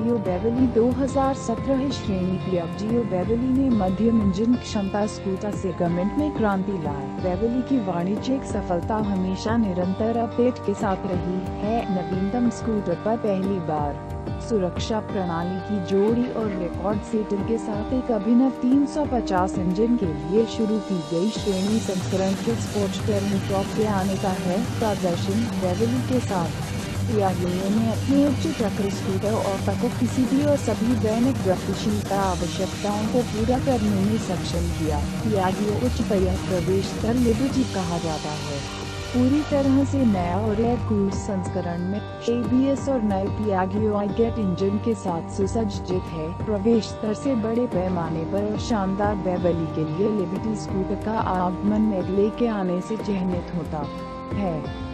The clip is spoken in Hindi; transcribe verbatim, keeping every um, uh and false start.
पियाजियो बेवरली दो हज़ार सत्रह श्रेणी पियाजियो बेवरली ने मध्यम इंजन क्षमता स्कूटर सेगमेंट में क्रांति लाए। बेवरली की वाणिज्यिक सफलता हमेशा निरंतर अपडेट के साथ रही है। नवीनतम स्कूटर पर पहली बार सुरक्षा प्रणाली की जोड़ी और रिकॉर्ड सेटिंग के साथ एक अभिनव तीन सौ पचास इंजन के लिए शुरू की गई श्रेणी संस्करण के स्पोर्ट्स टर्निंग टॉप से आने का है प्रदर्शन। बेवरली के साथ पियाजियो ने अपने उच्च चक्र स्कूटर और तक किसी भी और सभी दैनिक गतिशीलता आवश्यकताओं को पूरा करने में सक्षम किया। पियाजियो उच्च पहिया प्रवेश दर लिबर्टी कहा जाता है। पूरी तरह से नया और एक कूल संस्करण में ए बी एस और नए पियाजियो आईगेट इंजन के साथ सुसज्जित है। प्रवेश दर से बड़े पैमाने पर शानदार बेवरली के लिए लिबर्टी स्कूटर का आगमन मेले के आने से चिन्हित होता है।